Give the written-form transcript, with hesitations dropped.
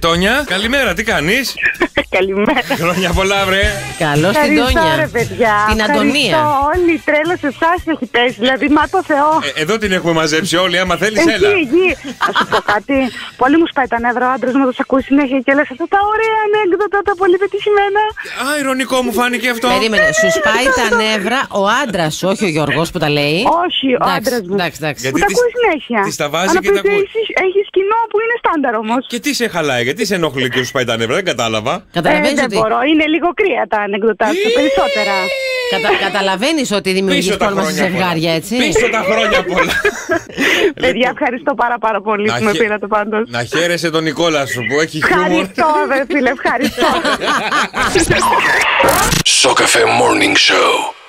Τόνια, καλημέρα, τι κάνεις? Καλημέρα. Χρόνια πολλά, βρε. Καλώς την Τόνια. Ρε, παιδιά. Την Αντωνία. Όλη η τρέλα σε εσάς έχει πέσει, δηλαδή, μα το Θεό. Εδώ την έχουμε μαζέψει όλοι, άμα θέλεις, έλα. Θα σου πω κάτι. Πολύ μου σπάει τα νεύρα ο άντρας να τους ακούσει συνέχεια και λες αυτά τα ωραία ανέκδοτα, τα πολύ πετυχημένα. Α, ηρωνικό μου φάνηκε αυτό. Περίμενε, σου σπάει τα νεύρα ο άντρας σου, όχι ο Γιώργος που τα λέει. Όχι, ο άντρας μου. Που τα ακούει συνέχεια. Τις τα βάζει και τα ακούει. Έχεις κοινό που είναι στάνταρ όμως. Και τι σε χαλάει, γιατί σε ενοχλεί και σου σπάει τα νεύρα, δεν κατάλαβα. Δεν μπορώ, είναι λίγο κρύα τα ανεκδοτά σου, περισσότερα. Καταλαβαίνεις ότι δημιουργείς πόλμα σε ζευγάρια, έτσι. Πίσω τα χρόνια πολλά. Παιδιά, ευχαριστώ πάρα πολύ που με πήρατε πάντως. Να χαίρεσαι τον Νικόλα σου που έχει χιούμορ. Ευχαριστώ, δε φίλε, ευχαριστώ. Morning Show.